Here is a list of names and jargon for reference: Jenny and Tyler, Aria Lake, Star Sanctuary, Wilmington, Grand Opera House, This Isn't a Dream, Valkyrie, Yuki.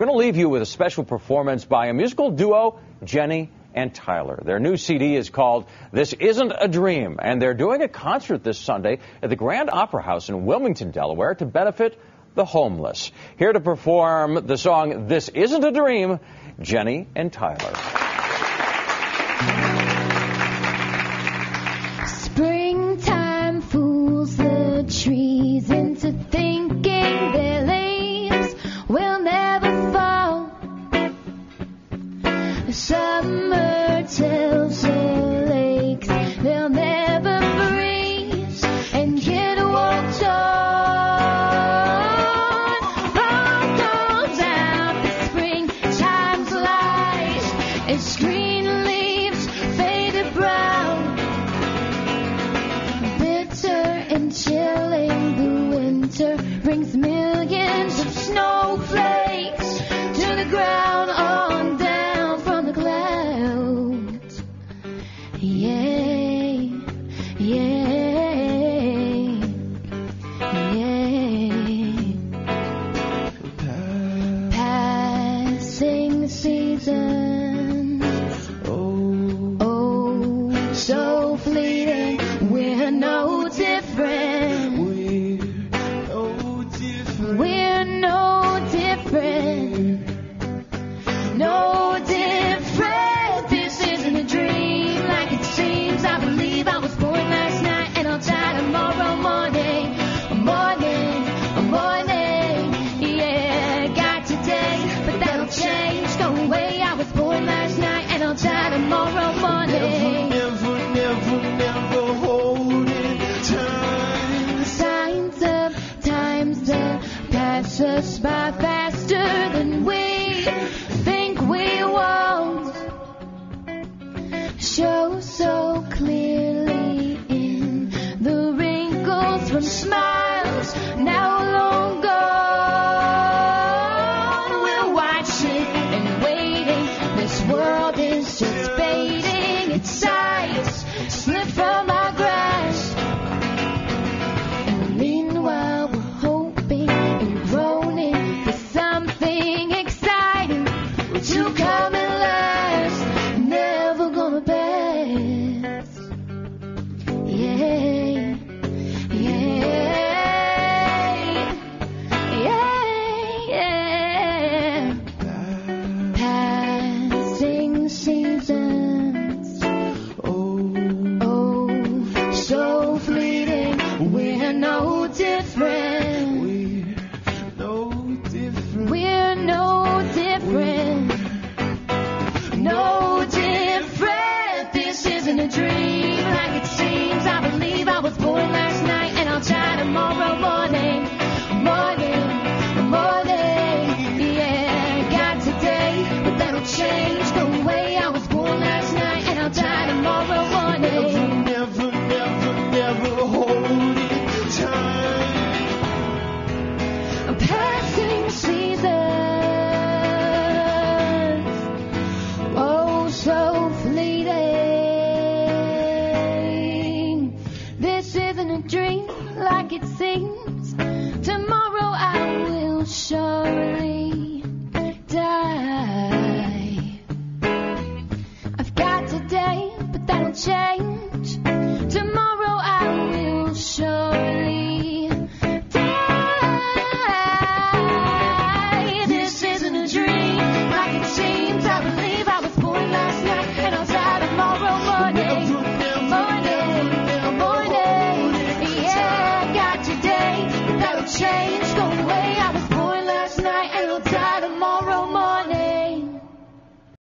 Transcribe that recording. We're going to leave you with a special performance by a musical duo, Jenny and Tyler. Their new CD is called This Isn't a Dream, and they're doing a concert this Sunday at the Grand Opera House in Wilmington, Delaware, to benefit the homeless. Here to perform the song This Isn't a Dream, Jenny and Tyler. Springtime fools the trees into thinking their leaves will never fall. Summer